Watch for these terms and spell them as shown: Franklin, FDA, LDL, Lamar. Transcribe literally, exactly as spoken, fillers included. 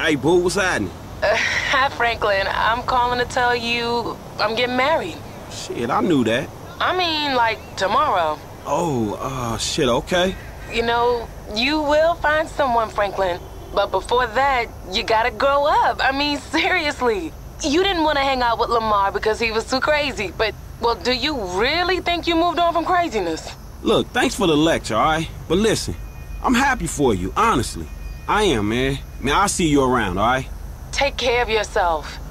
Hey, boo, what's happening? Uh, hi, Franklin. I'm calling to tell you I'm getting married. Shit, I knew that. I mean, like, tomorrow. Oh, uh, shit, okay. You know, you will find someone, Franklin. But before that, you gotta grow up. I mean, seriously. You didn't want to hang out with Lamar because he was too crazy. But, well, do you really think you moved on from craziness? Look, thanks for the lecture, all right? But listen, I'm happy for you, honestly. I am, man. Man, I'll see you around, all right? Take care of yourself.